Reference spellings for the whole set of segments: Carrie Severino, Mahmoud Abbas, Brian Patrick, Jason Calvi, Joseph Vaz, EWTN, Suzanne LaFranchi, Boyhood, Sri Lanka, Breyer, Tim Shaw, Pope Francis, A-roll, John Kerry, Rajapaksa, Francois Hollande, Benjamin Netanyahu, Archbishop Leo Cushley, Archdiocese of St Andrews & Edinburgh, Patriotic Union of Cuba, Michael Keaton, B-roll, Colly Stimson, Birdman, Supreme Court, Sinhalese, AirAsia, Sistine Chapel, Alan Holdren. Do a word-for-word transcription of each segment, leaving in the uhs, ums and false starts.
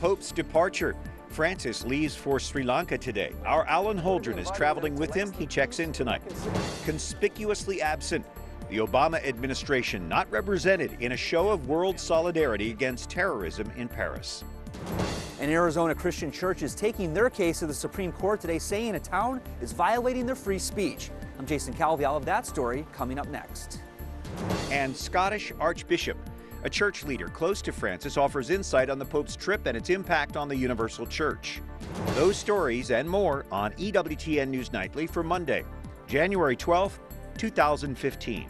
Pope's departure. Francis leaves for Sri Lanka today. Our Alan Holdren is traveling with him. He checks in tonight. Conspicuously absent, the Obama administration not represented in a show of world solidarity against terrorism in Paris. An Arizona Christian church is taking their case to the Supreme Court today, saying a town is violating their free speech. I'm Jason Calvi. I'll have that story coming up next. And Scottish Archbishop, a church leader close to Francis, offers insight on the Pope's trip and its impact on the Universal Church. Those stories and more on E W T N News Nightly for Monday, January twelfth, two thousand fifteen.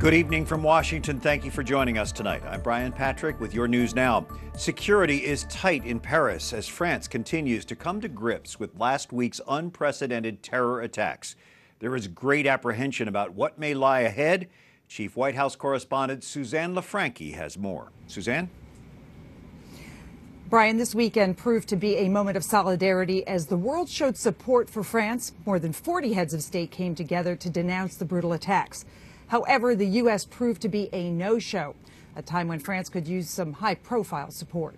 Good evening from Washington. Thank you for joining us tonight. I'm Brian Patrick with your news now. Security is tight in Paris as France continues to come to grips with last week's unprecedented terror attacks. There is great apprehension about what may lie ahead. Chief White House correspondent Suzanne LaFranchi has more. Suzanne? Brian, this weekend proved to be a moment of solidarity as the world showed support for France. More than forty heads of state came together to denounce the brutal attacks. However, the U S proved to be a no-show, a time when France could use some high-profile support.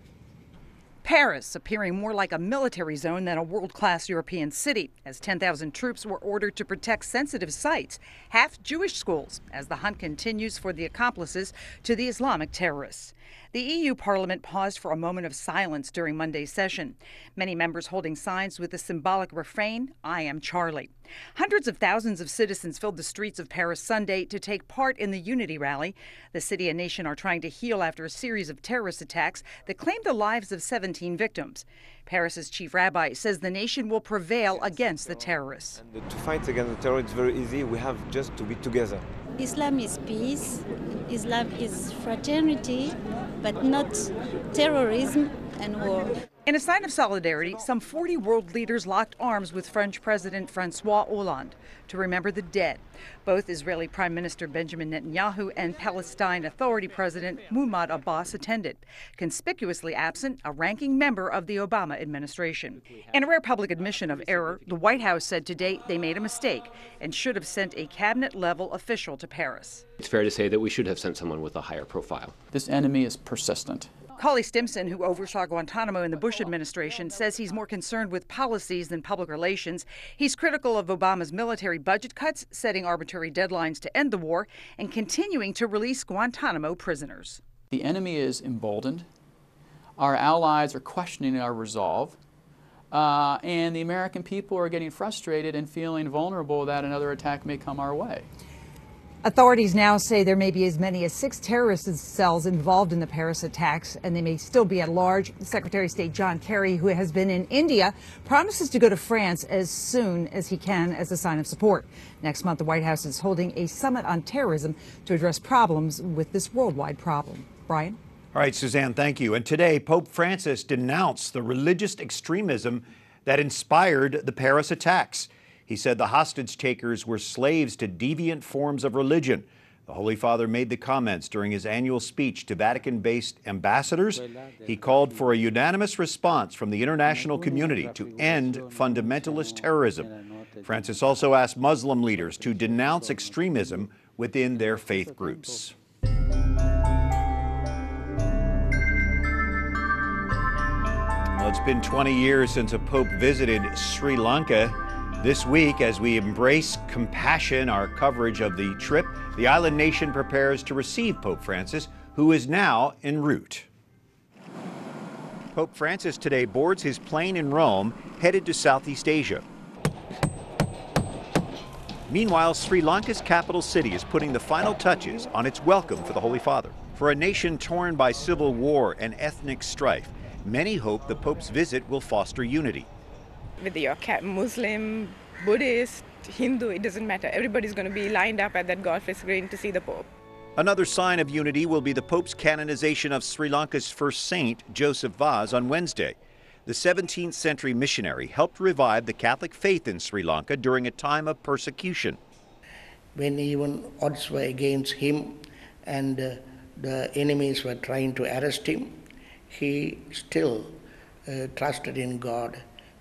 Paris appearing more like a military zone than a world-class European city, as ten thousand troops were ordered to protect sensitive sites, half Jewish schools, as the hunt continues for the accomplices to the Islamic terrorists. The E U Parliament paused for a moment of silence during Monday's session, many members holding signs with the symbolic refrain, "I am Charlie." Hundreds of thousands of citizens filled the streets of Paris Sunday to take part in the unity rally. The city and nation are trying to heal after a series of terrorist attacks that claimed the lives of seventeen victims. Paris's chief rabbi says the nation will prevail against the terrorists. And to fight against the terrorists, it's very easy. We have just to be together. Islam is peace, Islam is fraternity, but not terrorism and war. In a sign of solidarity, some forty world leaders locked arms with French President Francois Hollande to remember the dead. Both Israeli Prime Minister Benjamin Netanyahu and Palestine Authority President Mahmoud Abbas attended. Conspicuously absent, a ranking member of the Obama administration. In a rare public admission of error, the White House said today they made a mistake and should have sent a cabinet-level official to Paris. It's fair to say that we should have sent someone with a higher profile. This enemy is persistent. Colly Stimson, who oversaw Guantanamo in the Bush administration, says he's more concerned with policies than public relations. He's critical of Obama's military budget cuts, setting arbitrary deadlines to end the war, and continuing to release Guantanamo prisoners. The enemy is emboldened. Our allies are questioning our resolve. Uh, and the American people are getting frustrated and feeling vulnerable that another attack may come our way. Authorities now say there may be as many as six terrorist cells involved in the Paris attacks, and they may still be at large. Secretary of State John Kerry, who has been in India, promises to go to France as soon as he can as a sign of support. Next month, the White House is holding a summit on terrorism to address problems with this worldwide problem. Brian? All right, Suzanne, thank you. And today, Pope Francis denounced the religious extremism that inspired the Paris attacks. He said the hostage takers were slaves to deviant forms of religion. The Holy Father made the comments during his annual speech to Vatican-based ambassadors. He called for a unanimous response from the international community to end fundamentalist terrorism. Francis also asked Muslim leaders to denounce extremism within their faith groups. Well, it's been twenty years since a pope visited Sri Lanka. This week, as we embrace compassion, our coverage of the trip, the island nation prepares to receive Pope Francis, who is now en route. Pope Francis today boards his plane in Rome, headed to Southeast Asia. Meanwhile, Sri Lanka's capital city is putting the final touches on its welcome for the Holy Father. For a nation torn by civil war and ethnic strife, many hope the Pope's visit will foster unity. Whether you're Muslim, Buddhist, Hindu, it doesn't matter. Everybody's going to be lined up at that Godfrey's Green to see the Pope. Another sign of unity will be the Pope's canonization of Sri Lanka's first saint, Joseph Vaz, on Wednesday. The seventeenth century missionary helped revive the Catholic faith in Sri Lanka during a time of persecution. When even odds were against him and uh, the enemies were trying to arrest him, he still uh, trusted in God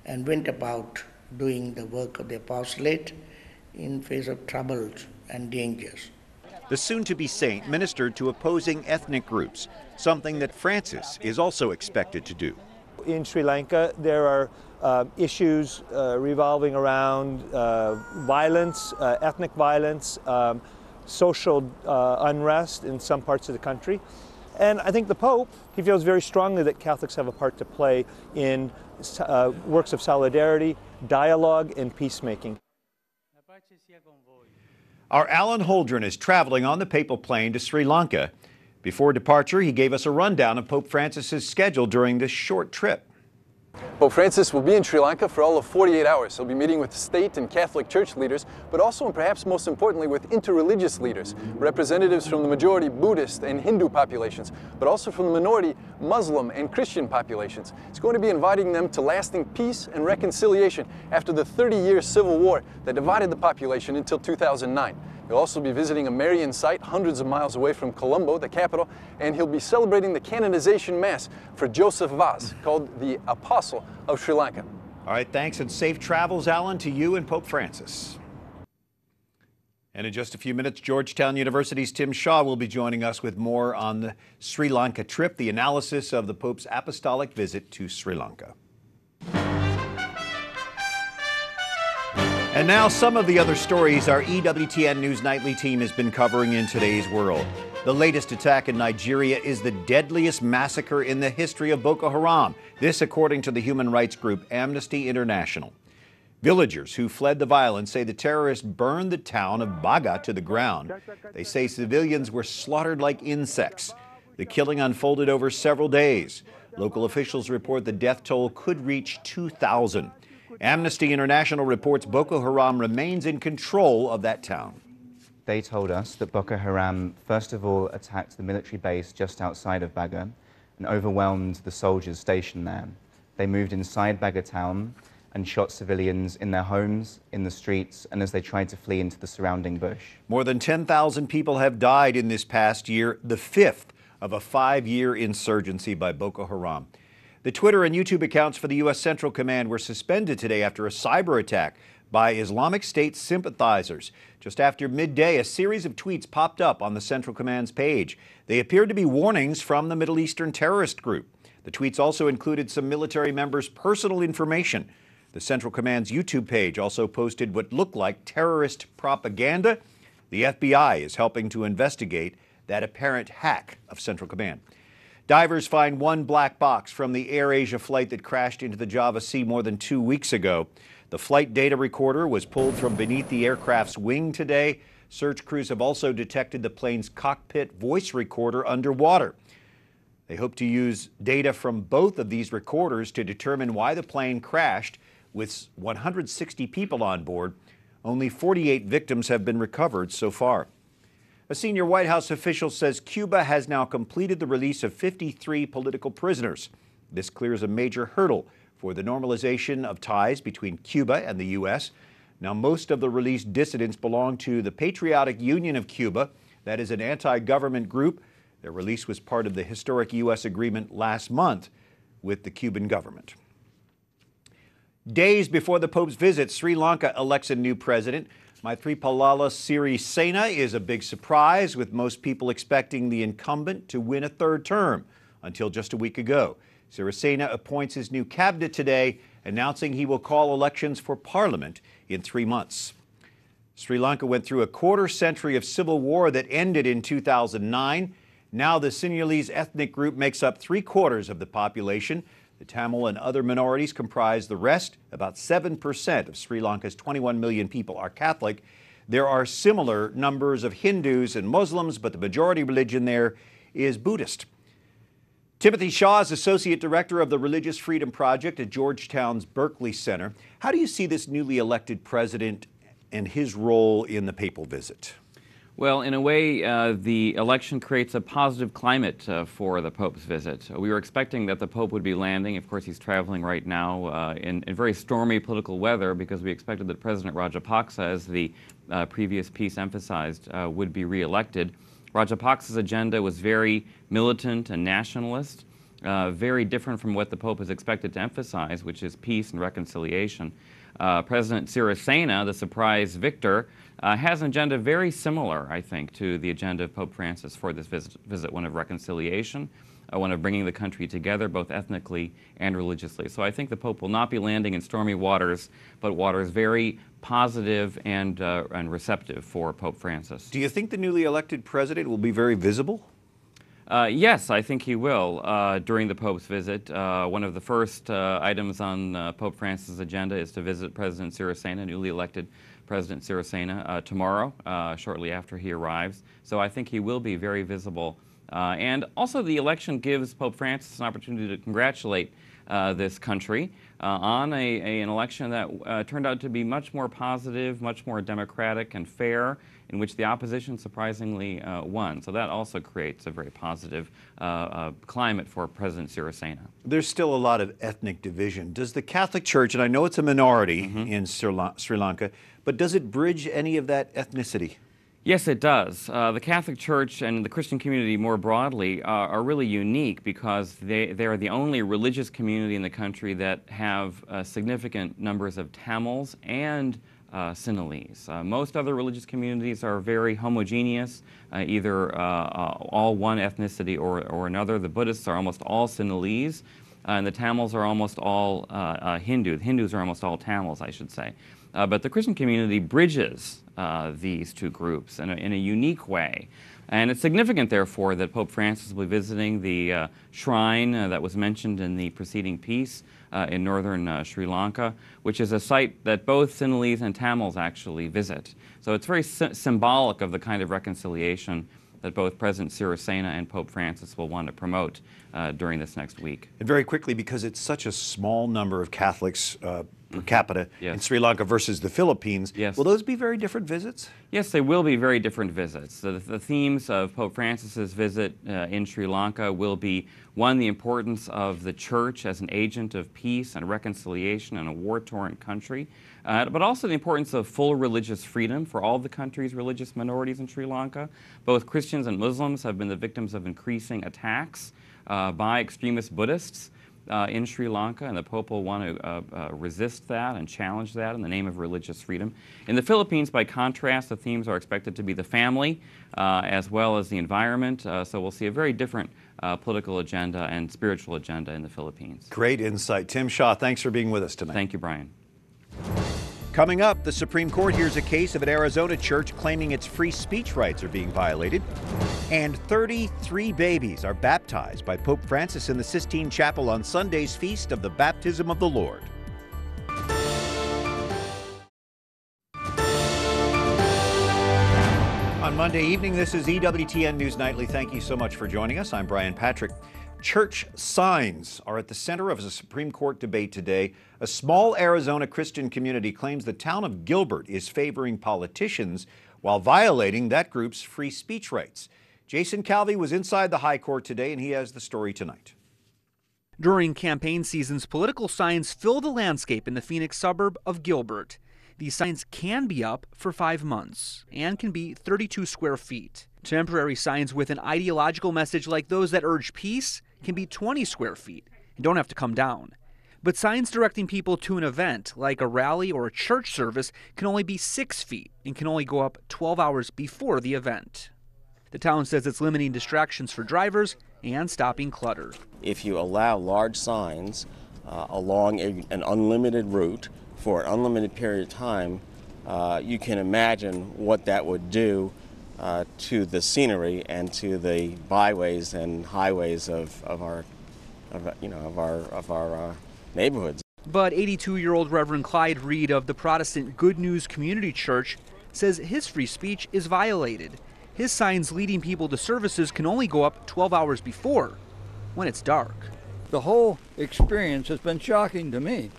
and went about doing the work of the apostolate in face of troubles and dangers. The soon-to-be saint ministered to opposing ethnic groups, something that Francis is also expected to do. In Sri Lanka, there are uh, issues uh, revolving around uh, violence, uh, ethnic violence, um, social uh, unrest in some parts of the country. And I think the Pope, he feels very strongly that Catholics have a part to play in uh, works of solidarity, dialogue, and peacemaking. Our Alan Holdren is traveling on the papal plane to Sri Lanka. Before departure, he gave us a rundown of Pope Francis's schedule during this short trip. Pope Francis will be in Sri Lanka for all of forty-eight hours. He'll be meeting with state and Catholic church leaders, but also, and perhaps most importantly, with interreligious leaders, representatives from the majority Buddhist and Hindu populations, but also from the minority Muslim and Christian populations. It's going to be inviting them to lasting peace and reconciliation after the thirty-year civil war that divided the population until two thousand nine. He'll also be visiting a Marian site hundreds of miles away from Colombo, the capital, and he'll be celebrating the canonization mass for Joseph Vaz, called the Apostle of Sri Lanka. All right, thanks, and safe travels, Alan, to you and Pope Francis. And in just a few minutes, Georgetown University's Tim Shaw will be joining us with more on the Sri Lanka trip, the analysis of the Pope's apostolic visit to Sri Lanka. And now some of the other stories our E W T N News Nightly team has been covering in today's world. The latest attack in Nigeria is the deadliest massacre in the history of Boko Haram. This according to the human rights group Amnesty International. Villagers who fled the violence say the terrorists burned the town of Baga to the ground. They say civilians were slaughtered like insects. The killing unfolded over several days. Local officials report the death toll could reach two thousand. Amnesty International reports Boko Haram remains in control of that town. They told us that Boko Haram, first of all, attacked the military base just outside of Baga and overwhelmed the soldiers stationed there. They moved inside Baga town and shot civilians in their homes, in the streets, and as they tried to flee into the surrounding bush. More than ten thousand people have died in this past year, the fifth of a five-year insurgency by Boko Haram. The Twitter and YouTube accounts for the U S Central Command were suspended today after a cyber attack by Islamic State sympathizers. Just after midday, a series of tweets popped up on the Central Command's page. They appeared to be warnings from the Middle Eastern terrorist group. The tweets also included some military members' personal information. The Central Command's YouTube page also posted what looked like terrorist propaganda. The F B I is helping to investigate that apparent hack of Central Command. Divers find one black box from the AirAsia flight that crashed into the Java Sea more than two weeks ago. The flight data recorder was pulled from beneath the aircraft's wing today. Search crews have also detected the plane's cockpit voice recorder underwater. They hope to use data from both of these recorders to determine why the plane crashed with one hundred sixty people on board. Only forty-eight victims have been recovered so far. A senior White House official says Cuba has now completed the release of fifty-three political prisoners. This clears a major hurdle for the normalization of ties between Cuba and the U S. Now, most of the released dissidents belong to the Patriotic Union of Cuba. That is an anti-government group. Their release was part of the historic U S agreement last month with the Cuban government. Days before the Pope's visit, Sri Lanka elects a new president. Maithripala Sirisena is a big surprise, with most people expecting the incumbent to win a third term until just a week ago. Sirisena appoints his new cabinet today, announcing he will call elections for parliament in three months. Sri Lanka went through a quarter century of civil war that ended in two thousand nine. Now the Sinhalese ethnic group makes up three quarters of the population. The Tamil and other minorities comprise the rest. About seven percent of Sri Lanka's twenty-one million people are Catholic. There are similar numbers of Hindus and Muslims, but the majority religion there is Buddhist. Timothy Shaw is Associate Director of the Religious Freedom Project at Georgetown's Berkeley Center. How do you see this newly elected president and his role in the papal visit? Well, in a way, uh, the election creates a positive climate uh, for the Pope's visit. We were expecting that the Pope would be landing. Of course, he's traveling right now uh, in, in very stormy political weather, because we expected that President Rajapaksa, as the uh, previous piece emphasized, uh, would be reelected. Rajapaksa's agenda was very militant and nationalist, uh, very different from what the Pope is expected to emphasize, which is peace and reconciliation. Uh, President Sirisena, the surprise victor, uh, has an agenda very similar, I think, to the agenda of Pope Francis for this visit, visit one of reconciliation, uh, one of bringing the country together, both ethnically and religiously. So I think the Pope will not be landing in stormy waters, but waters very positive and, uh, and receptive for Pope Francis. Do you think the newly elected president will be very visible? Uh, yes, I think he will uh, during the Pope's visit. Uh, one of the first uh, items on uh, Pope Francis' agenda is to visit President Sirisena, newly elected President Sirisena, uh, tomorrow, uh, shortly after he arrives. So I think he will be very visible. Uh, and also the election gives Pope Francis an opportunity to congratulate uh, this country uh, on a, a, an election that uh, turned out to be much more positive, much more democratic and fair, in which the opposition surprisingly uh, won. So that also creates a very positive uh, uh, climate for President Sirisena. There's still a lot of ethnic division. Does the Catholic Church, and I know it's a minority mm-hmm. in Sri, La- Sri Lanka, but does it bridge any of that ethnicity? Yes, it does. Uh, the Catholic Church and the Christian community more broadly uh, are really unique because they, they are the only religious community in the country that have uh, significant numbers of Tamils and Uh, Sinhalese. Uh, most other religious communities are very homogeneous, uh, either uh, uh, all one ethnicity or, or another. The Buddhists are almost all Sinhalese, uh, and the Tamils are almost all uh, uh, Hindu. The Hindus are almost all Tamils, I should say. Uh, but the Christian community bridges uh, these two groups in a, in a unique way. And it's significant, therefore, that Pope Francis will be visiting the uh, shrine uh, that was mentioned in the preceding piece uh, in northern uh, Sri Lanka, which is a site that both Sinhalese and Tamils actually visit. So it's very sy symbolic of the kind of reconciliation that both President Sirisena and Pope Francis will want to promote uh, during this next week. And very quickly, because it's such a small number of Catholics uh, per capita yes. in Sri Lanka versus the Philippines, yes. will those be very different visits? Yes, they will be very different visits. The, the themes of Pope Francis's visit uh, in Sri Lanka will be, one, the importance of the Church as an agent of peace and reconciliation in a war-torn country, uh, but also the importance of full religious freedom for all the country's religious minorities in Sri Lanka. Both Christians and Muslims have been the victims of increasing attacks uh, by extremist Buddhists Uh, in Sri Lanka, and the Pope will want to uh, uh, resist that and challenge that in the name of religious freedom. In the Philippines, by contrast, the themes are expected to be the family uh, as well as the environment, uh, so we'll see a very different uh, political agenda and spiritual agenda in the Philippines. Great insight. Tim Shaw, thanks for being with us tonight. Thank you, Brian. Coming up, the Supreme Court hears a case of an Arizona church claiming its free speech rights are being violated. And thirty-three babies are baptized by Pope Francis in the Sistine Chapel on Sunday's Feast of the Baptism of the Lord. On Monday evening, this is E W T N News Nightly. Thank you so much for joining us. I'm Brian Patrick. Church signs are at the center of a Supreme Court debate today. A small Arizona Christian community claims the town of Gilbert is favoring politicians while violating that group's free speech rights. Jason Calvi was inside the High Court today, and he has the story tonight. During campaign seasons, political signs fill the landscape in the Phoenix suburb of Gilbert. These signs can be up for five months and can be thirty-two square feet. Temporary signs with an ideological message like those that urge peace can be twenty square feet and don't have to come down. But signs directing people to an event like a rally or a church service can only be six feet and can only go up twelve hours before the event. The town says it's limiting distractions for drivers and stopping clutter. If you allow large signs uh, along a, an unlimited route for an unlimited period of time, uh, you can imagine what that would do uh, to the scenery and to the byways and highways of, of our, of, you know, of our of our uh, neighborhoods. But eighty-two-year-old Reverend Clyde Reed of the Protestant Good News Community Church says his free speech is violated. His signs leading people to services can only go up twelve hours before, when it's dark. The whole experience has been shocking to me.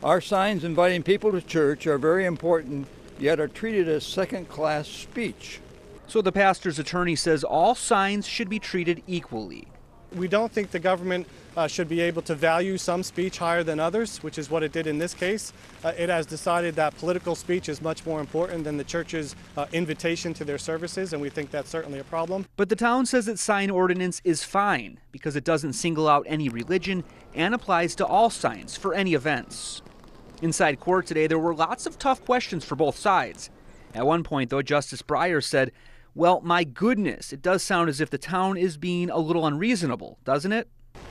Our signs inviting people to church are very important, yet are treated as second-class speech. So the pastor's attorney says all signs should be treated equally. We don't think the government uh, should be able to value some speech higher than others, which is what it did in this case. Uh, it has decided that political speech is much more important than the church's uh, invitation to their services, and we think that's certainly a problem. But the town says its sign ordinance is fine because it doesn't single out any religion and applies to all signs for any events. Inside court today, there were lots of tough questions for both sides. At one point, though, Justice Breyer said, well, my goodness, it does sound as if the town is being a little unreasonable, doesn't it?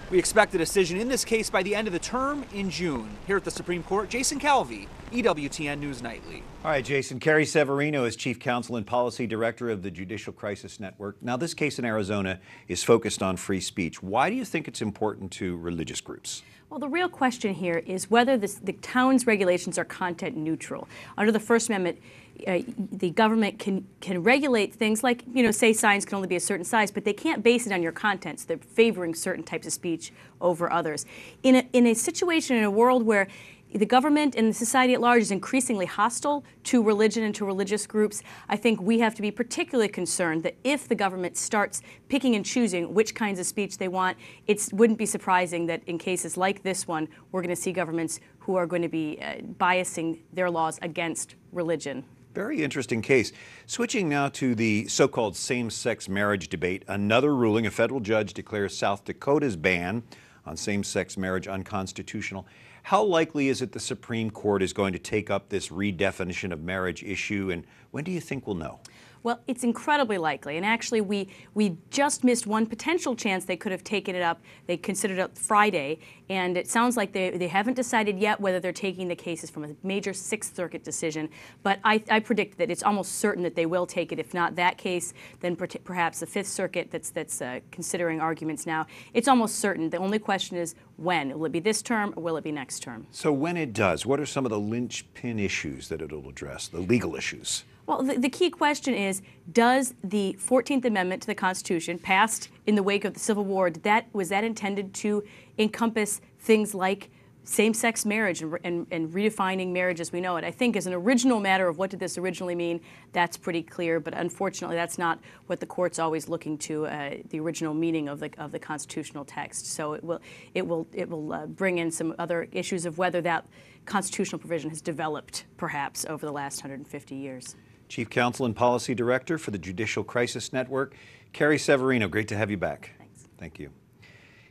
We expect a decision in this case by the end of the term in June. Here at the Supreme Court, Jason Calvi, E W T N News Nightly. All right, Jason. Carrie Severino is Chief Counsel and Policy Director of the Judicial Crisis Network. Now, this case in Arizona is focused on free speech. Why do you think it's important to religious groups? Well, the real question here is whether this, the town's regulations are content neutral. Under the First Amendment, Uh, the government can can regulate things like, you know, say signs can only be a certain size, but they can't base it on your content. So they're favoring certain types of speech over others. In a, in a situation, in a world where the government and the society at large is increasingly hostile to religion and to religious groups, I think we have to be particularly concerned that if the government starts picking and choosing which kinds of speech they want, it wouldn't be surprising that in cases like this one, we're going to see governments who are going to be uh, biasing their laws against religion. Very interesting case. Switching now to the so-called same-sex marriage debate. Another ruling, a federal judge declares South Dakota's ban on same-sex marriage unconstitutional. How likely is it the Supreme Court is going to take up this redefinition of marriage issue, and when do you think we'll know? Well, it's incredibly likely, and actually we we just missed one potential chance they could have taken it up. They considered it Friday, and it sounds like they, they haven't decided yet whether they're taking the cases from a major Sixth Circuit decision, but I, I predict that it's almost certain that they will take it. If not that case, then per perhaps the Fifth Circuit that's, that's uh, considering arguments now. It's almost certain. The only question is when. Will it be this term, or will it be next term? So when it does, what are some of the linchpin issues that it'll address, the legal issues? Well, the, the key question is, does the fourteenth Amendment to the Constitution, passed in the wake of the Civil War, that, was that intended to encompass things like same-sex marriage and, and, and redefining marriage as we know it? I think as an original matter of what did this originally mean, that's pretty clear, but unfortunately that's not what the court's always looking to, uh, the original meaning of the, of the constitutional text. So it will, it will, it will uh, bring in some other issues of whether that constitutional provision has developed, perhaps, over the last one hundred fifty years. Chief Counsel and Policy Director for the Judicial Crisis Network, Carrie Severino, great to have you back. Thanks. Thank you.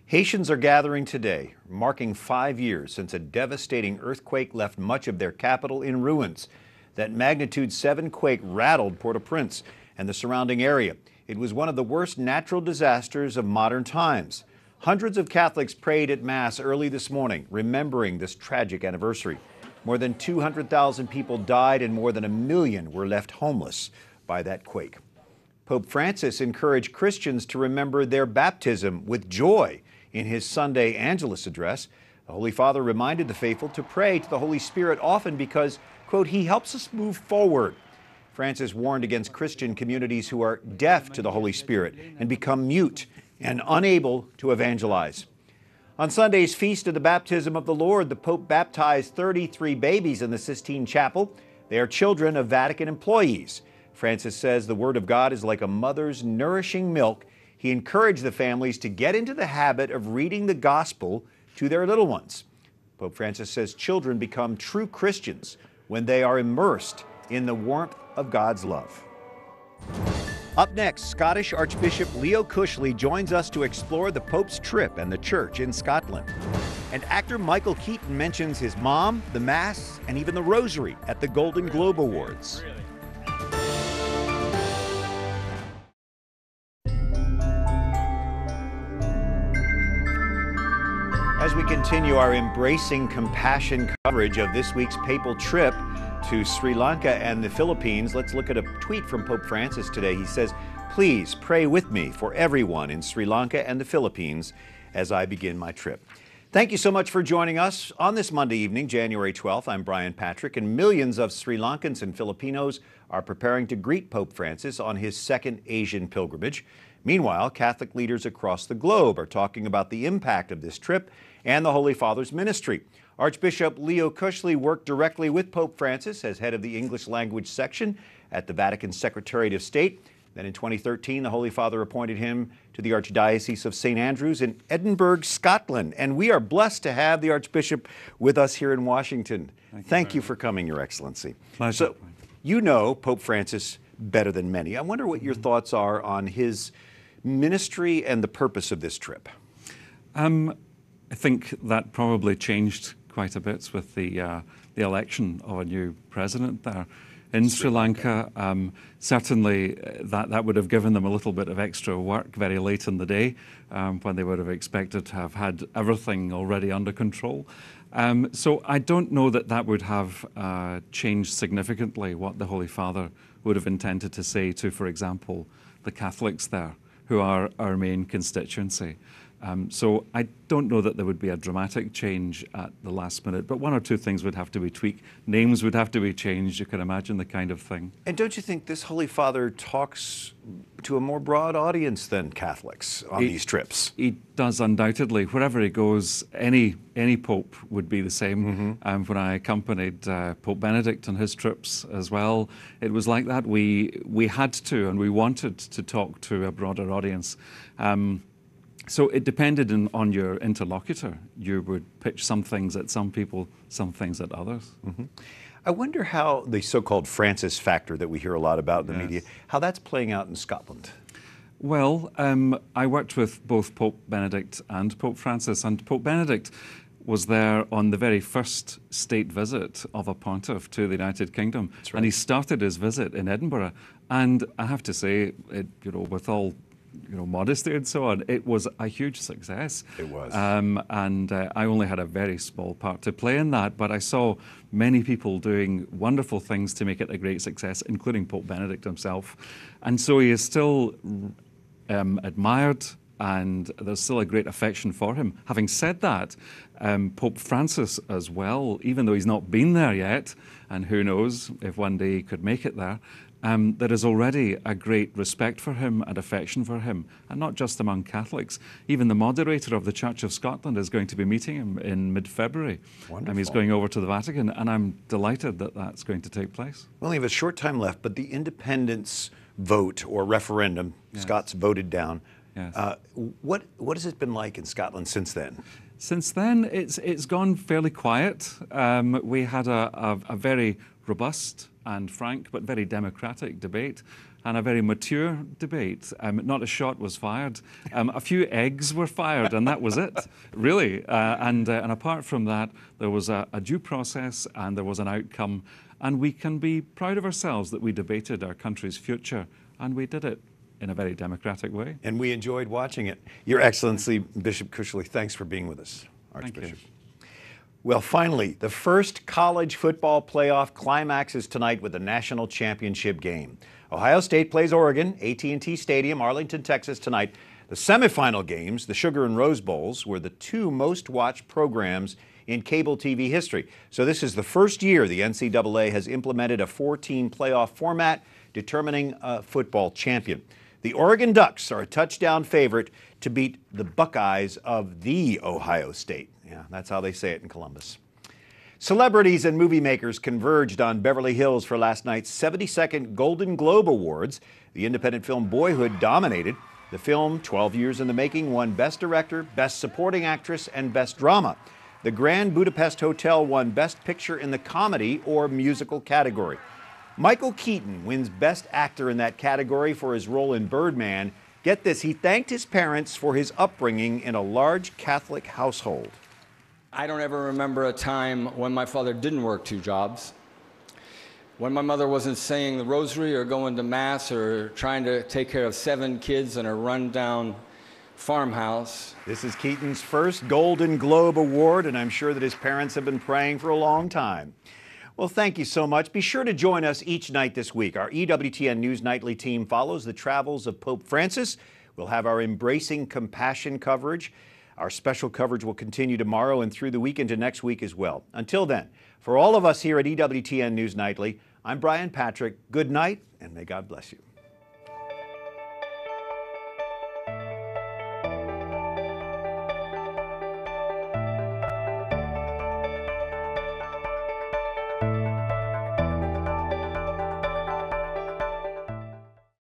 Haitians are gathering today, marking five years since a devastating earthquake left much of their capital in ruins. That magnitude seven quake rattled Port-au-Prince and the surrounding area. It was one of the worst natural disasters of modern times. Hundreds of Catholics prayed at Mass early this morning, remembering this tragic anniversary. More than two hundred thousand people died and more than a million were left homeless by that quake. Pope Francis encouraged Christians to remember their baptism with joy in his Sunday Angelus address. The Holy Father reminded the faithful to pray to the Holy Spirit often because, quote, he helps us move forward. Francis warned against Christian communities who are deaf to the Holy Spirit and become mute and unable to evangelize. On Sunday's Feast of the Baptism of the Lord, the Pope baptized thirty-three babies in the Sistine Chapel. They are children of Vatican employees. Francis says the Word of God is like a mother's nourishing milk. He encouraged the families to get into the habit of reading the gospel to their little ones. Pope Francis says children become true Christians when they are immersed in the warmth of God's love. Up next, Scottish Archbishop Leo Cushley joins us to explore the Pope's trip and the church in Scotland. And actor Michael Keaton mentions his mom, the Mass, and even the Rosary at the Golden Globe Awards. Really? As we continue our Embracing Compassion coverage of this week's papal trip to Sri Lanka and the Philippines, let's look at a tweet from Pope Francis today. He says, please pray with me for everyone in Sri Lanka and the Philippines as I begin my trip. Thank you so much for joining us on this Monday evening, January twelfth. I'm Brian Patrick, and millions of Sri Lankans and Filipinos are preparing to greet Pope Francis on his second Asian pilgrimage. Meanwhile, Catholic leaders across the globe are talking about the impact of this trip and the Holy Father's ministry. Archbishop Leo Cushley worked directly with Pope Francis as head of the English language section at the Vatican Secretariat of State. Then in twenty thirteen, the Holy Father appointed him to the Archdiocese of Saint Andrews in Edinburgh, Scotland. And we are blessed to have the Archbishop with us here in Washington. Thank you, Thank you for coming, Your Excellency. Pleasure. So, you know Pope Francis better than many. I wonder what your thoughts are on his ministry and the purpose of this trip. Um, I think that probably changed quite a bit with the, uh, the election of a new president there. In Sri Lanka, um, certainly that, that would have given them a little bit of extra work very late in the day, um, when they would have expected to have had everything already under control. Um, so I don't know that that would have uh, changed significantly what the Holy Father would have intended to say to, for example, the Catholics there, who are our main constituency. Um, so I don't know that there would be a dramatic change at the last minute, but one or two things would have to be tweaked. Names would have to be changed. You can imagine the kind of thing. And don't you think this Holy Father talks to a more broad audience than Catholics on he, these trips? He does, undoubtedly. Wherever he goes, any any pope would be the same. Mm-hmm. Um, when I accompanied uh, Pope Benedict on his trips as well, it was like that. We, we had to, and we wanted to talk to a broader audience. Um, So it depended on, on your interlocutor. You would pitch some things at some people, some things at others. Mm-hmm. I wonder how the so-called Francis factor that we hear a lot about in the yes. media, how that's playing out in Scotland. Well, um, I worked with both Pope Benedict and Pope Francis, and Pope Benedict was there on the very first state visit of a pontiff to the United Kingdom. That's right. And he started his visit in Edinburgh. And I have to say, it, you know, with all you know, modesty and so on, it was a huge success. It was. Um, and uh, I only had a very small part to play in that, but I saw many people doing wonderful things to make it a great success, including Pope Benedict himself. And so he is still um, admired, and there's still a great affection for him. Having said that, um, Pope Francis as well, even though he's not been there yet, and who knows if one day he could make it there, Um, there is already a great respect for him and affection for him, and not just among Catholics. Even the moderator of the Church of Scotland is going to be meeting him in mid-February. Wonderful. And he's going over to the Vatican, and I'm delighted that that's going to take place. We only have a short time left, but the independence vote or referendum, yes. Scots voted down. Yes. Uh, what, what has it been like in Scotland since then? Since then, it's, it's gone fairly quiet. Um, we had a, a, a very robust and frank, but very democratic debate, and a very mature debate. Um, not a shot was fired. Um, a few eggs were fired, and that was it, really. Uh, and, uh, and apart from that, there was a, a due process, and there was an outcome. And we can be proud of ourselves that we debated our country's future, and we did it in a very democratic way. And we enjoyed watching it. Your Excellency, Bishop Cushley, thanks for being with us, Archbishop. Well, finally, the first college football playoff climaxes tonight with the national championship game. Ohio State plays Oregon, A T and T Stadium, Arlington, Texas tonight. The semifinal games, the Sugar and Rose Bowls, were the two most watched programs in cable T V history. So this is the first year the N C double A has implemented a four-team playoff format determining a football champion. The Oregon Ducks are a touchdown favorite to beat the Buckeyes of the Ohio State. Yeah, that's how they say it in Columbus. Celebrities and movie makers converged on Beverly Hills for last night's seventy-second Golden Globe Awards. The independent film Boyhood dominated. The film, twelve years in the making, won Best Director, Best Supporting Actress, and Best Drama. The Grand Budapest Hotel won Best Picture in the Comedy or Musical category. Michael Keaton wins Best Actor in that category for his role in Birdman. Get this, he thanked his parents for his upbringing in a large Catholic household. I don't ever remember a time when my father didn't work two jobs. When my mother wasn't saying the rosary or going to mass or trying to take care of seven kids in a rundown farmhouse. This is Keaton's first Golden Globe Award, and I'm sure that his parents have been praying for a long time. Well, thank you so much. Be sure to join us each night this week. Our E W T N News Nightly team follows the travels of Pope Francis. We'll have our Embracing Compassion coverage. Our special coverage will continue tomorrow and through the week into next week as well. Until then, for all of us here at E W T N News Nightly, I'm Brian Patrick. Good night, and may God bless you.